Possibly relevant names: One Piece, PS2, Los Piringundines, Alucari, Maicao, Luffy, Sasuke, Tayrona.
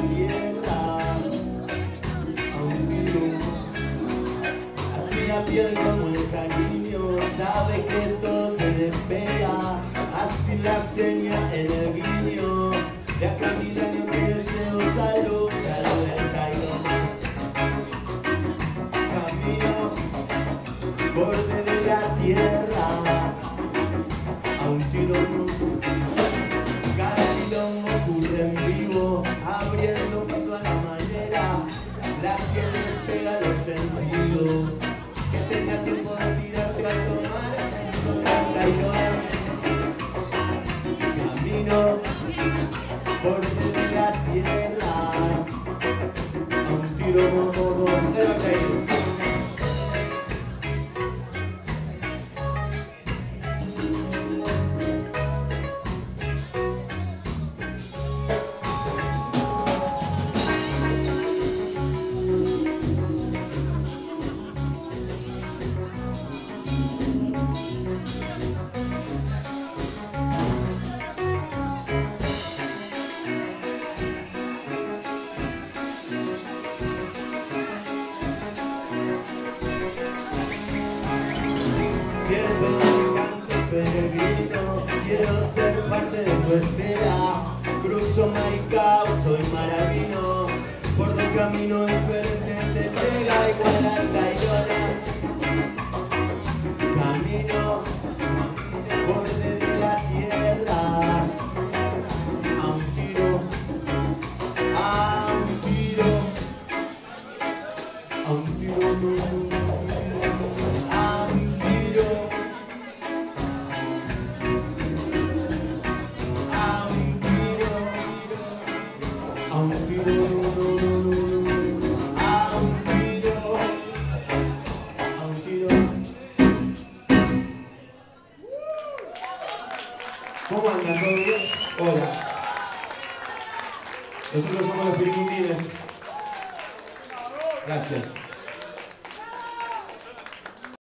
Gabriela, a un virus. Así la piel como el cariño, sabe que todo se le pega. Así la seña en el guiño, de acá mi daño que deseo salud. Salud del Taino, camino, borde de la tierra, a un tiro no. Cada quilombo ocurre en vivo, abriendo paso a la manera, la que le pega los sentidos, que tenga tiempo de tirarte a tomar el sol del Tairón. Camino, borde de la tierra, a un tiro bobo de la caída. Siervo de canto peregrino, quiero ser parte de tu estela. Cruzo Maicao, soy maravino, por dos caminos diferentes se llega igual a Tayrona. Camino, borde de la tierra, a un tiro. ¿Cómo andan? ¿Todo bien? Hola. Nosotros somos los Piringundines. Gracias.